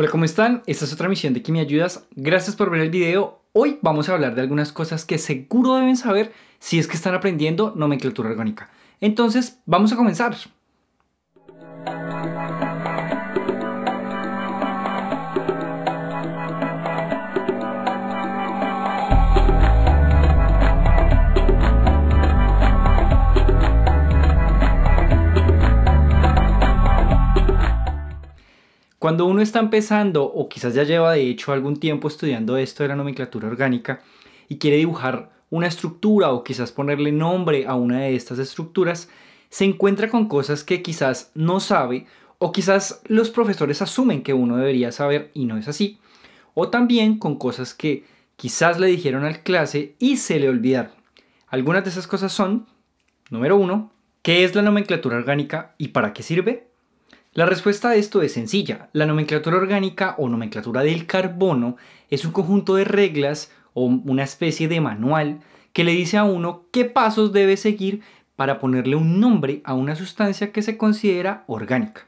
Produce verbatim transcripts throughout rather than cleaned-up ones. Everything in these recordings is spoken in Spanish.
Hola, ¿cómo están? Esta es otra misión de Quimiayudas. Gracias por ver el video. Hoy vamos a hablar de algunas cosas que seguro deben saber si es que están aprendiendo nomenclatura orgánica. Entonces, vamos a comenzar. Cuando uno está empezando, o quizás ya lleva de hecho algún tiempo estudiando esto de la nomenclatura orgánica y quiere dibujar una estructura o quizás ponerle nombre a una de estas estructuras, se encuentra con cosas que quizás no sabe o quizás los profesores asumen que uno debería saber y no es así, o también con cosas que quizás le dijeron a la clase y se le olvidaron. Algunas de esas cosas son, número uno, ¿qué es la nomenclatura orgánica y para qué sirve? La respuesta a esto es sencilla. La nomenclatura orgánica o nomenclatura del carbono es un conjunto de reglas o una especie de manual que le dice a uno qué pasos debe seguir para ponerle un nombre a una sustancia que se considera orgánica.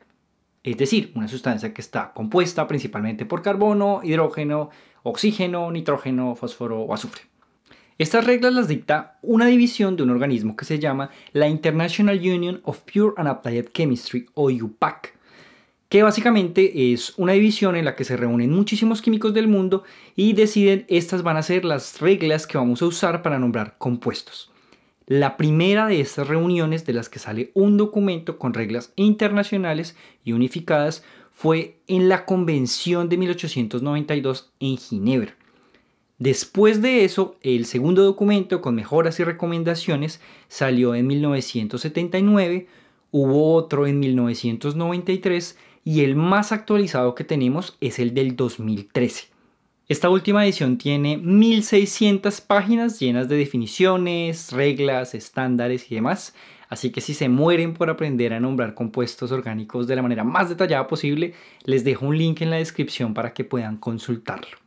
Es decir, una sustancia que está compuesta principalmente por carbono, hidrógeno, oxígeno, nitrógeno, fósforo o azufre. Estas reglas las dicta una división de un organismo que se llama la International Union of Pure and Applied Chemistry o I U P A C. Que básicamente es una división en la que se reúnen muchísimos químicos del mundo y deciden estas van a ser las reglas que vamos a usar para nombrar compuestos. La primera de estas reuniones de las que sale un documento con reglas internacionales y unificadas fue en la Convención de mil ochocientos noventa y dos en Ginebra. Después de eso, el segundo documento con mejoras y recomendaciones salió en mil novecientos setenta y nueve, hubo otro en mil novecientos noventa y tres y el más actualizado que tenemos es el del dos mil trece. Esta última edición tiene mil seiscientas páginas llenas de definiciones, reglas, estándares y demás, así que si se mueren por aprender a nombrar compuestos orgánicos de la manera más detallada posible, les dejo un link en la descripción para que puedan consultarlo.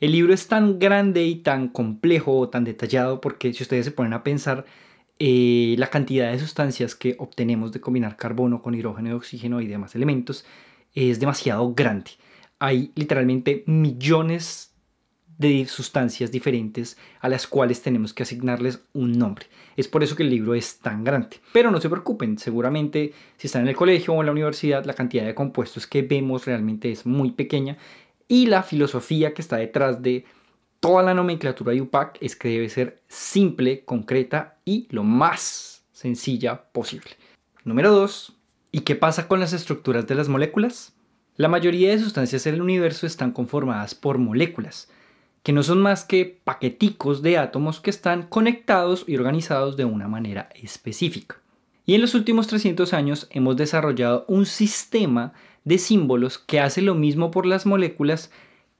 El libro es tan grande y tan complejo, tan detallado, porque si ustedes se ponen a pensar, Eh, la cantidad de sustancias que obtenemos de combinar carbono con hidrógeno, oxígeno y demás elementos es demasiado grande. Hay literalmente millones de sustancias diferentes a las cuales tenemos que asignarles un nombre. Es por eso que el libro es tan grande. Pero no se preocupen, seguramente si están en el colegio o en la universidad, la cantidad de compuestos que vemos realmente es muy pequeña y la filosofía que está detrás de toda la nomenclatura de I U P A C es que debe ser simple, concreta y lo más sencilla posible. Número dos. ¿Y qué pasa con las estructuras de las moléculas? La mayoría de sustancias en el universo están conformadas por moléculas, que no son más que paqueticos de átomos que están conectados y organizados de una manera específica. Y en los últimos trescientos años hemos desarrollado un sistema de símbolos que hace lo mismo por las moléculas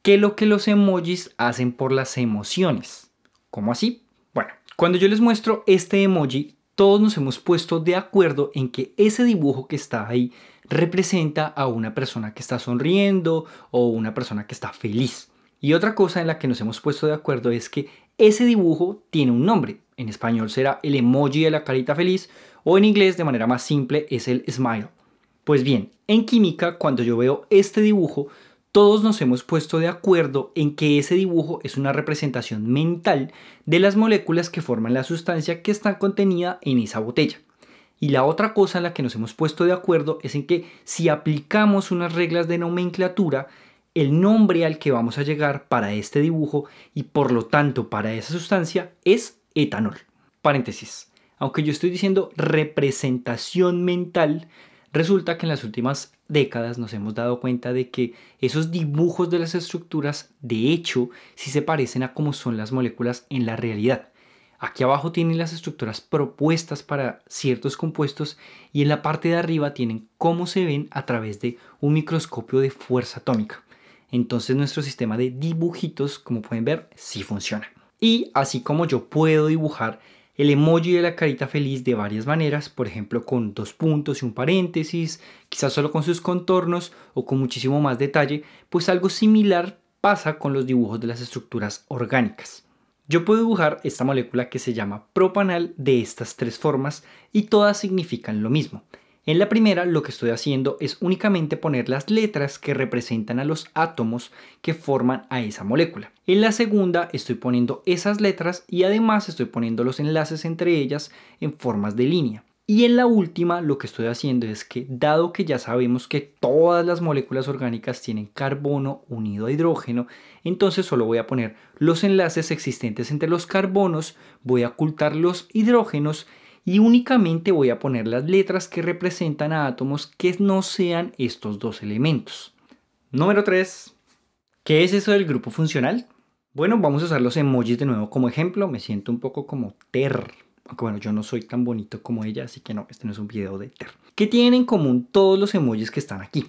que lo que los emojis hacen por las emociones. ¿Cómo así? Bueno, cuando yo les muestro este emoji, todos nos hemos puesto de acuerdo en que ese dibujo que está ahí representa a una persona que está sonriendo o una persona que está feliz. Y otra cosa en la que nos hemos puesto de acuerdo es que ese dibujo tiene un nombre. En español será el emoji de la carita feliz o en inglés, de manera más simple, es el smile. Pues bien, en química, cuando yo veo este dibujo, todos nos hemos puesto de acuerdo en que ese dibujo es una representación mental de las moléculas que forman la sustancia que está contenida en esa botella. Y la otra cosa en la que nos hemos puesto de acuerdo es en que si aplicamos unas reglas de nomenclatura, el nombre al que vamos a llegar para este dibujo y por lo tanto para esa sustancia es etanol. Paréntesis. Aunque yo estoy diciendo representación mental, resulta que en las últimas décadas nos hemos dado cuenta de que esos dibujos de las estructuras, de hecho, sí se parecen a cómo son las moléculas en la realidad. Aquí abajo tienen las estructuras propuestas para ciertos compuestos y en la parte de arriba tienen cómo se ven a través de un microscopio de fuerza atómica. Entonces nuestro sistema de dibujitos, como pueden ver, sí funciona. Y así como yo puedo dibujar el emoji de la carita feliz de varias maneras, por ejemplo con dos puntos y un paréntesis, quizás solo con sus contornos o con muchísimo más detalle, pues algo similar pasa con los dibujos de las estructuras orgánicas. Yo puedo dibujar esta molécula que se llama propanal de estas tres formas y todas significan lo mismo. En la primera, lo que estoy haciendo es únicamente poner las letras que representan a los átomos que forman a esa molécula. En la segunda, estoy poniendo esas letras y además estoy poniendo los enlaces entre ellas en formas de línea. Y en la última, lo que estoy haciendo es que, dado que ya sabemos que todas las moléculas orgánicas tienen carbono unido a hidrógeno, entonces solo voy a poner los enlaces existentes entre los carbonos, voy a ocultar los hidrógenos y únicamente voy a poner las letras que representan a átomos que no sean estos dos elementos. Número tres. ¿Qué es eso del grupo funcional? Bueno, vamos a usar los emojis de nuevo como ejemplo. Me siento un poco como ter. Aunque bueno, yo no soy tan bonito como ella, así que no, este no es un video de ter. ¿Qué tienen en común todos los emojis que están aquí?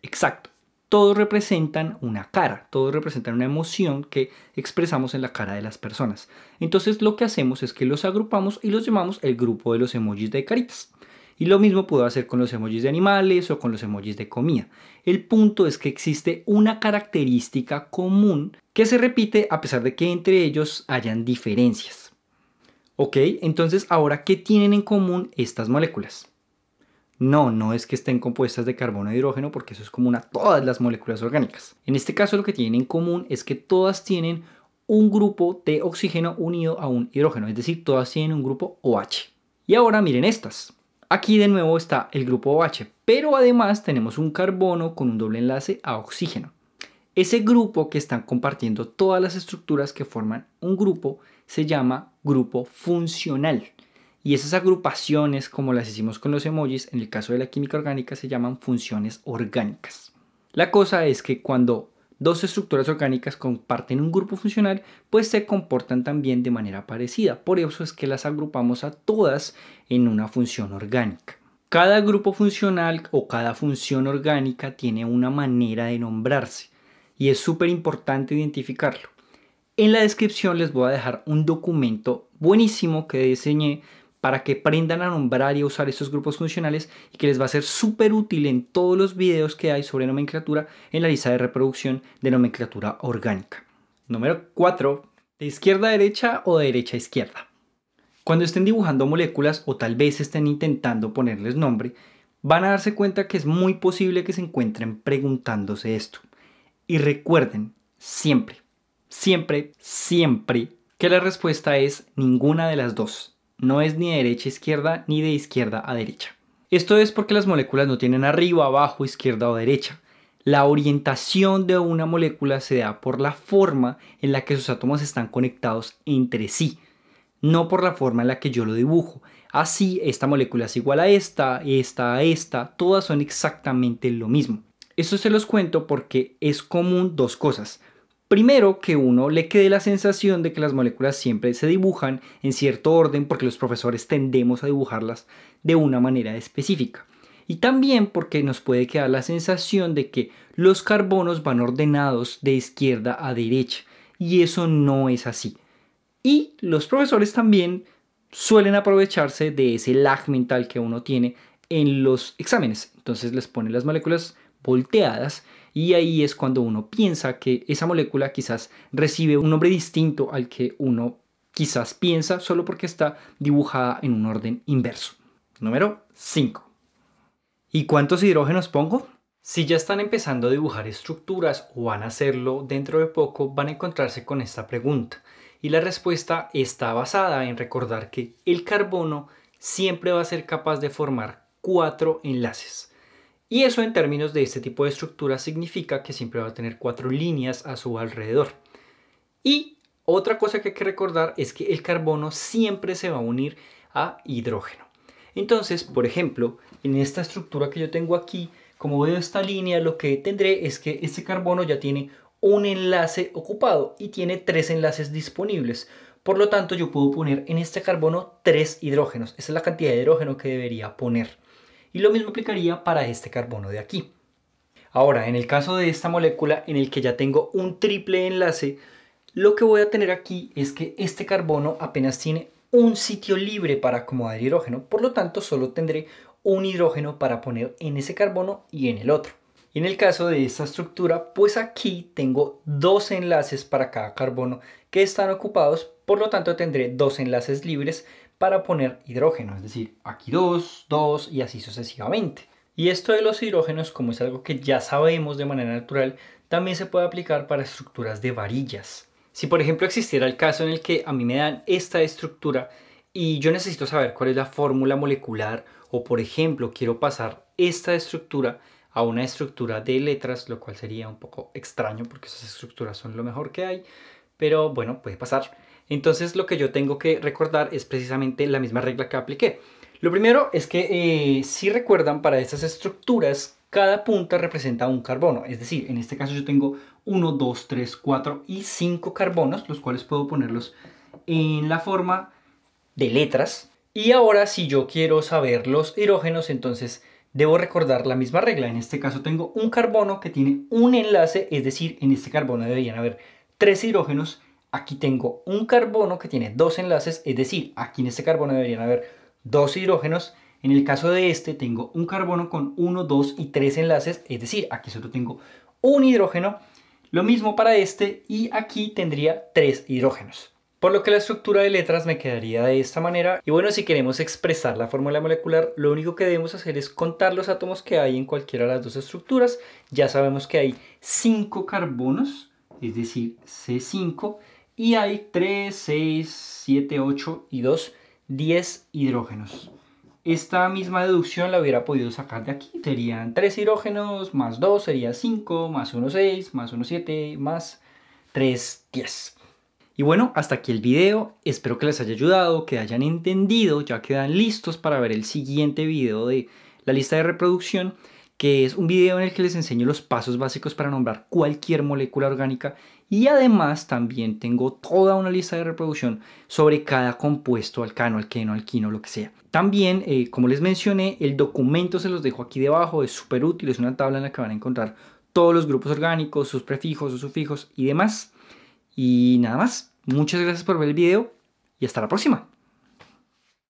Exacto, todos representan una cara, todos representan una emoción que expresamos en la cara de las personas. Entonces lo que hacemos es que los agrupamos y los llamamos el grupo de los emojis de caritas. Y lo mismo puedo hacer con los emojis de animales o con los emojis de comida. El punto es que existe una característica común que se repite a pesar de que entre ellos hayan diferencias. Ok, entonces ahora, ¿qué tienen en común estas moléculas? No, no es que estén compuestas de carbono e hidrógeno porque eso es común a todas las moléculas orgánicas. En este caso lo que tienen en común es que todas tienen un grupo de oxígeno unido a un hidrógeno, es decir, todas tienen un grupo OH. Y ahora miren estas. Aquí de nuevo está el grupo OH, pero además tenemos un carbono con un doble enlace a oxígeno. Ese grupo que están compartiendo todas las estructuras que forman un grupo se llama grupo funcional. Y esas agrupaciones, como las hicimos con los emojis, en el caso de la química orgánica se llaman funciones orgánicas. La cosa es que cuando dos estructuras orgánicas comparten un grupo funcional, pues se comportan también de manera parecida. Por eso es que las agrupamos a todas en una función orgánica. Cada grupo funcional o cada función orgánica tiene una manera de nombrarse y es súper importante identificarlo. En la descripción les voy a dejar un documento buenísimo que diseñé para que aprendan a nombrar y a usar estos grupos funcionales y que les va a ser súper útil en todos los videos que hay sobre nomenclatura en la lista de reproducción de nomenclatura orgánica. Número cuatro. ¿De izquierda a derecha o de derecha a izquierda? Cuando estén dibujando moléculas o tal vez estén intentando ponerles nombre, van a darse cuenta que es muy posible que se encuentren preguntándose esto. Y recuerden siempre, Siempre, siempre que la respuesta es ninguna de las dos. No es ni de derecha a izquierda ni de izquierda a derecha. Esto es porque las moléculas no tienen arriba, abajo, izquierda o derecha. La orientación de una molécula se da por la forma en la que sus átomos están conectados entre sí, no por la forma en la que yo lo dibujo. Así, esta molécula es igual a esta, esta a esta, todas son exactamente lo mismo. Esto se los cuento porque es común dos cosas. Primero, que uno le quede la sensación de que las moléculas siempre se dibujan en cierto orden porque los profesores tendemos a dibujarlas de una manera específica. Y también porque nos puede quedar la sensación de que los carbonos van ordenados de izquierda a derecha. Y eso no es así. Y los profesores también suelen aprovecharse de ese lag mental que uno tiene en los exámenes. Entonces les ponen las moléculas volteadas. Y ahí es cuando uno piensa que esa molécula quizás recibe un nombre distinto al que uno quizás piensa solo porque está dibujada en un orden inverso. Número cinco. ¿Y cuántos hidrógenos pongo? Si ya están empezando a dibujar estructuras o van a hacerlo dentro de poco, van a encontrarse con esta pregunta. Y la respuesta está basada en recordar que el carbono siempre va a ser capaz de formar cuatro enlaces. Y eso en términos de este tipo de estructura significa que siempre va a tener cuatro líneas a su alrededor. Y otra cosa que hay que recordar es que el carbono siempre se va a unir a hidrógeno. Entonces, por ejemplo, en esta estructura que yo tengo aquí, como veo esta línea, lo que tendré es que este carbono ya tiene un enlace ocupado y tiene tres enlaces disponibles. Por lo tanto, yo puedo poner en este carbono tres hidrógenos. Esa es la cantidad de hidrógeno que debería poner. Y lo mismo aplicaría para este carbono de aquí. Ahora, en el caso de esta molécula en el que ya tengo un triple enlace, lo que voy a tener aquí es que este carbono apenas tiene un sitio libre para acomodar hidrógeno, por lo tanto solo tendré un hidrógeno para poner en ese carbono y en el otro. Y en el caso de esta estructura, pues aquí tengo dos enlaces para cada carbono que están ocupados, por lo tanto tendré dos enlaces libres para poner hidrógeno, es decir, aquí dos, dos y así sucesivamente. Y esto de los hidrógenos, como es algo que ya sabemos de manera natural, también se puede aplicar para estructuras de varillas. Si por ejemplo existiera el caso en el que a mí me dan esta estructura y yo necesito saber cuál es la fórmula molecular, o por ejemplo quiero pasar esta estructura a una estructura de letras, lo cual sería un poco extraño porque esas estructuras son lo mejor que hay, pero bueno, puede pasar. Entonces lo que yo tengo que recordar es precisamente la misma regla que apliqué. Lo primero es que eh, si recuerdan, para estas estructuras cada punta representa un carbono, es decir, en este caso yo tengo uno, dos, tres, cuatro y cinco carbonos, los cuales puedo ponerlos en la forma de letras. Y ahora si yo quiero saber los hidrógenos, entonces debo recordar la misma regla. En este caso tengo un carbono que tiene un enlace, es decir, en este carbono deberían haber tres hidrógenos. Aquí tengo un carbono que tiene dos enlaces, es decir, aquí en este carbono deberían haber dos hidrógenos. En el caso de este tengo un carbono con uno, dos y tres enlaces, es decir, aquí solo tengo un hidrógeno. Lo mismo para este, y aquí tendría tres hidrógenos. Por lo que la estructura de letras me quedaría de esta manera. Y bueno, si queremos expresar la fórmula molecular, lo único que debemos hacer es contar los átomos que hay en cualquiera de las dos estructuras. Ya sabemos que hay cinco carbonos, es decir, C cinco, y hay tres, seis, siete, ocho y dos, diez hidrógenos. Esta misma deducción la hubiera podido sacar de aquí. Serían tres hidrógenos, más dos sería cinco, más uno, seis, más uno, siete, más tres, diez. Y bueno, hasta aquí el video. Espero que les haya ayudado, que hayan entendido. Ya quedan listos para ver el siguiente video de la lista de reproducción, que es un video en el que les enseño los pasos básicos para nombrar cualquier molécula orgánica, y además también tengo toda una lista de reproducción sobre cada compuesto, alcano, alqueno, alquino, lo que sea. También, eh, como les mencioné, el documento se los dejo aquí debajo, es súper útil, es una tabla en la que van a encontrar todos los grupos orgánicos, sus prefijos, sus sufijos y demás. Y nada más, muchas gracias por ver el video y hasta la próxima.